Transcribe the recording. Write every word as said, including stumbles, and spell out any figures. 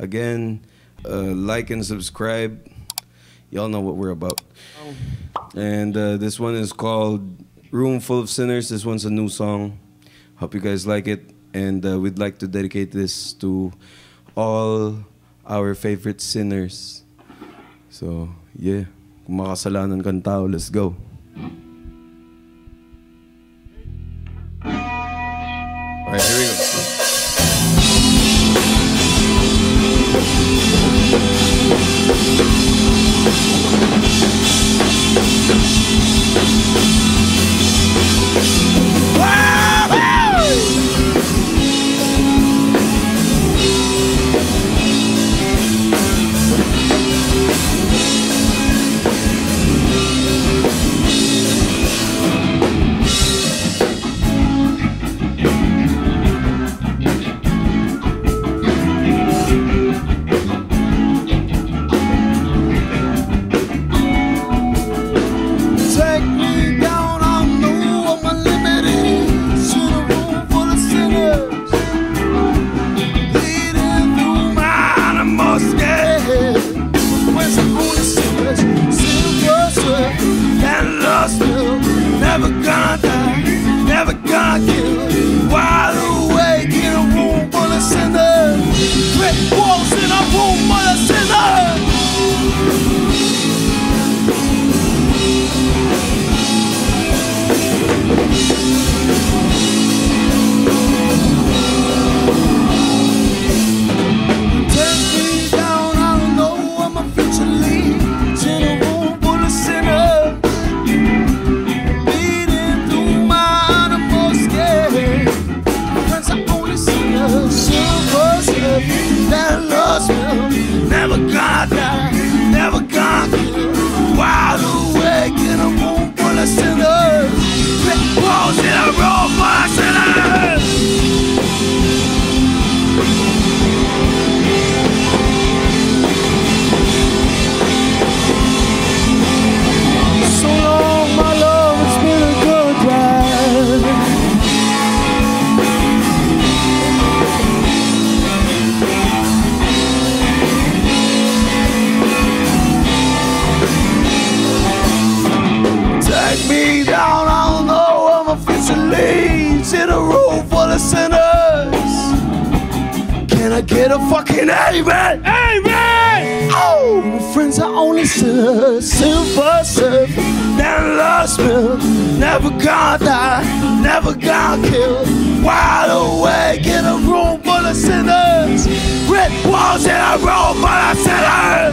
Again, uh, like and subscribe. Y'all know what we're about. Oh. And uh, this one is called Room Full of Sinners. This one's a new song. Hope you guys like it. And uh, we'd like to dedicate this to all our favorite sinners. So, yeah. Kung makasalanan kang tao, let's go. All right, here we go. Get a fucking amen! Amen! Oh, my friends are only sinners, silver surf, never lost me, never gonna die, never gonna kill. Wide awake in a room full of sinners, red walls in a room full of sinners.